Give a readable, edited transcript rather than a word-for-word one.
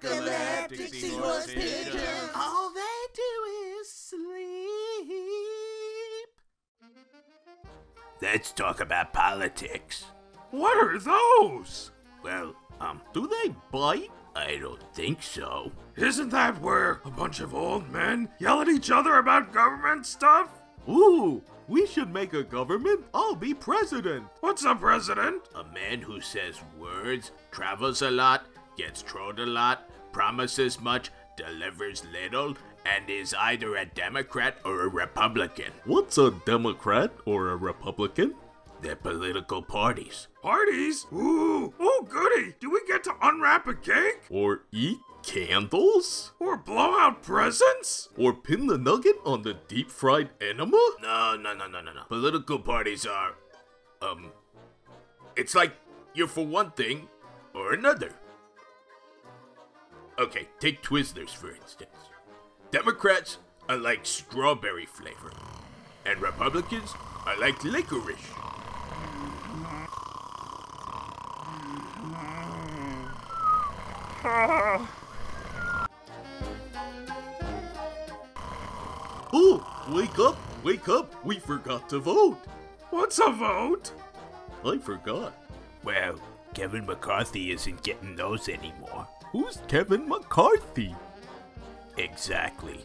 Narcoleptic Seahorse Pigeons. All they do is sleep. Let's talk about politics. What are those? Well, do they bite? I don't think so. Isn't that where a bunch of old men yell at each other about government stuff? Ooh, we should make a government. I'll be president. What's a president? A man who says words, travels a lot, gets trolled a lot, promises much, delivers little, and is either a Democrat or a Republican. What's a Democrat or a Republican? They're political parties. Parties? Ooh, oh goody! Do we get to unwrap a cake? Or eat candles? Or blow out presents? Or pin the nugget on the deep-fried enema? No. Political parties are, it's like you're for one thing or another. Okay, take Twizzlers for instance. Democrats are like strawberry flavor, and Republicans are like licorice. Oh, wake up, wake up. We forgot to vote. What's a vote? I forgot. Well, Kevin McCarthy isn't getting those anymore. Who's Kevin McCarthy? Exactly.